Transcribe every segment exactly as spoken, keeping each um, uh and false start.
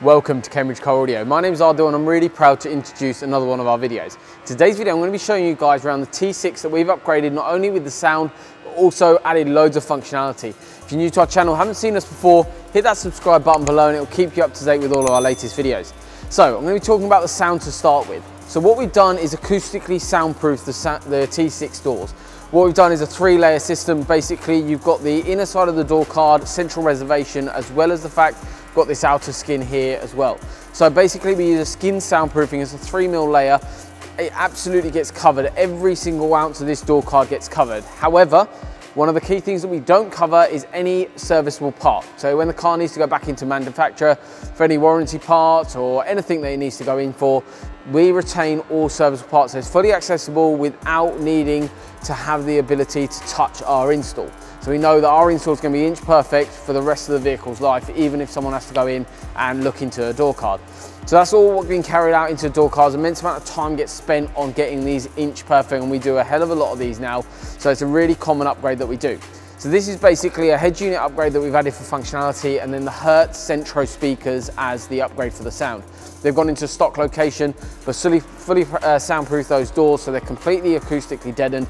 Welcome to Cambridge Car Audio. My name is Ardo and I'm really proud to introduce another one of our videos. Today's video I'm going to be showing you guys around the T six that we've upgraded, not only with the sound but also added loads of functionality. If you're new to our channel, haven't seen us before, hit that subscribe button below and it'll keep you up to date with all of our latest videos. So I'm going to be talking about the sound to start with. So what we've done is acoustically soundproof the, the T six doors. What we've done is a three layer system. Basically you've got the inner side of the door card, central reservation, as well as the fact got this outer skin here as well. So basically we use a skin soundproofing. It's a three mil layer. It absolutely gets covered. Every single ounce of this door card gets covered. However, one of the key things that we don't cover is any serviceable part. So when the car needs to go back into manufacturer for any warranty parts or anything that it needs to go in for, we retain all serviceable parts. So it's fully accessible without needing to have the ability to touch our install. So we know that our install is going to be inch perfect for the rest of the vehicle's life, even if someone has to go in and look into a door card. So that's all what's been carried out into door cards. An immense amount of time gets spent on getting these inch perfect, and we do a hell of a lot of these now. So it's a really common upgrade that we do. So this is basically a head unit upgrade that we've added for functionality, and then the Hertz Centro speakers as the upgrade for the sound. They've gone into stock location, but fully, fully uh, soundproof those doors, so they're completely acoustically deadened.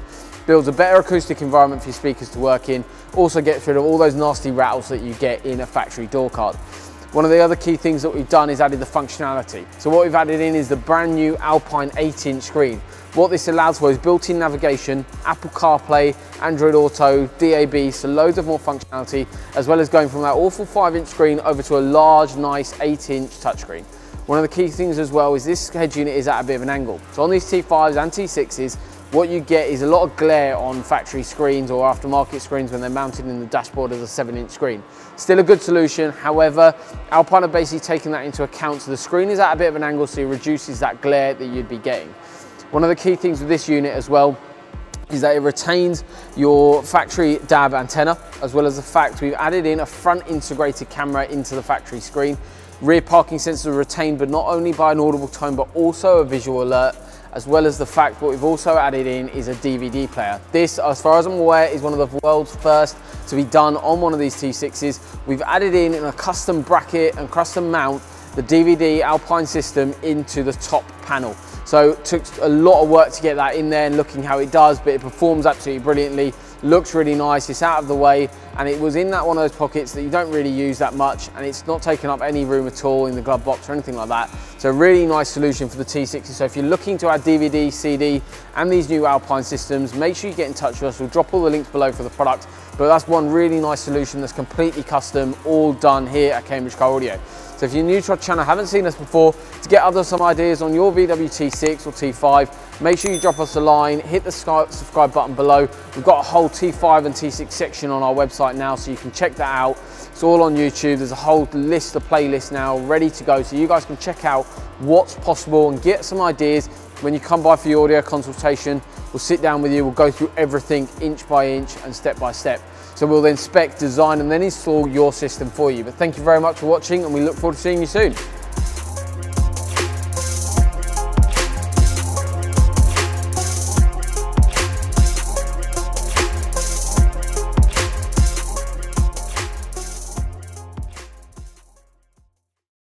Builds a better acoustic environment for your speakers to work in. Also gets rid of all those nasty rattles that you get in a factory door card. One of the other key things that we've done is added the functionality. So what we've added in is the brand new Alpine eight inch screen. What this allows for is built-in navigation, Apple CarPlay, Android Auto, D A B, so loads of more functionality, as well as going from that awful five inch screen over to a large, nice eight inch touchscreen. One of the key things as well is this head unit is at a bit of an angle. So on these T fives and T sixes, what you get is a lot of glare on factory screens or aftermarket screens when they're mounted in the dashboard as a seven inch screen. Still a good solution. However, Alpine are basically taking that into account. So the screen is at a bit of an angle, so it reduces that glare that you'd be getting. One of the key things with this unit as well is that it retains your factory D A B antenna, as well as the fact we've added in a front integrated camera into the factory screen. Rear parking sensors are retained, but not only by an audible tone, but also a visual alert, as well as the fact what we've also added in is a D V D player. This, as far as I'm aware, is one of the world's first to be done on one of these T sixes. We've added in, in a custom bracket and custom mount, the D V D Alpine system into the top panel. So it took a lot of work to get that in there and looking how it does, but it performs absolutely brilliantly, looks really nice, it's out of the way, and it was in that one of those pockets that you don't really use that much, and it's not taking up any room at all in the glove box or anything like that. So a really nice solution for the T sixes. So if you're looking to add D V D, C D, and these new Alpine systems, make sure you get in touch with us. We'll drop all the links below for the product, but that's one really nice solution that's completely custom, all done here at Cambridge Car Audio. So if you're new to our channel, haven't seen us before, to get other some ideas on your V W T six or T five, make sure you drop us a line, hit the subscribe button below. We've got a whole T five and T six section on our website now, so you can check that out. It's all on YouTube. There's a whole list of playlists now ready to go, so you guys can check out what's possible and get some ideas. When you come by for your audio consultation, we'll sit down with you, we'll go through everything inch by inch and step by step. So we'll then spec, design, and then install your system for you. But thank you very much for watching, and we look forward to seeing you soon.